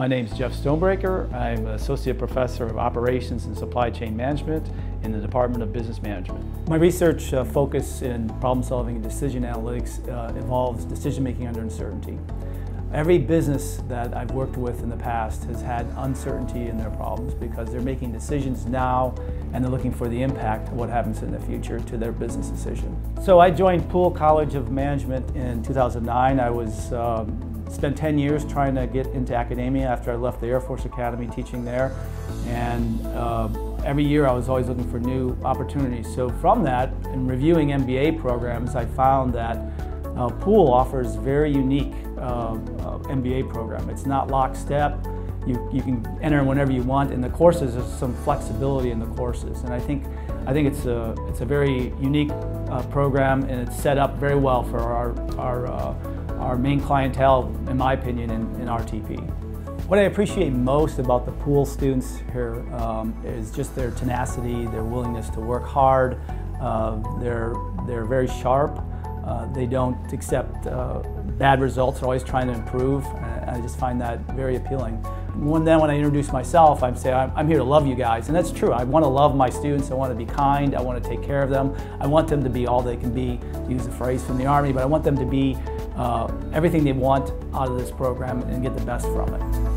My name is Jeff Stonebraker. I'm an Associate Professor of Operations and Supply Chain Management in the Department of Business Management. My research focus in problem solving and decision analytics involves decision making under uncertainty. Every business that I've worked with in the past has had uncertainty in their problems because they're making decisions now and they're looking for the impact of what happens in the future to their business decision. So I joined Poole College of Management in 2009. I was spent 10 years trying to get into academia after I left the Air Force Academy teaching there, and every year I was always looking for new opportunities. So from that, in reviewing MBA programs, I found that Poole offers very unique MBA program. It's not lockstep. You can enter whenever you want, and the courses, there's some flexibility in the courses, and I think it's a very unique program, and it's set up very well for our main clientele, in my opinion, in RTP. What I appreciate most about the Poole students here is just their tenacity, their willingness to work hard. They're very sharp. They don't accept bad results, are always trying to improve. I just find that very appealing. When I introduce myself, I say, I'm here to love you guys, and that's true. I want to love my students, I want to be kind, I want to take care of them. I want them to be all they can be, to use a phrase from the Army, but I want them to be everything they want out of this program and get the best from it.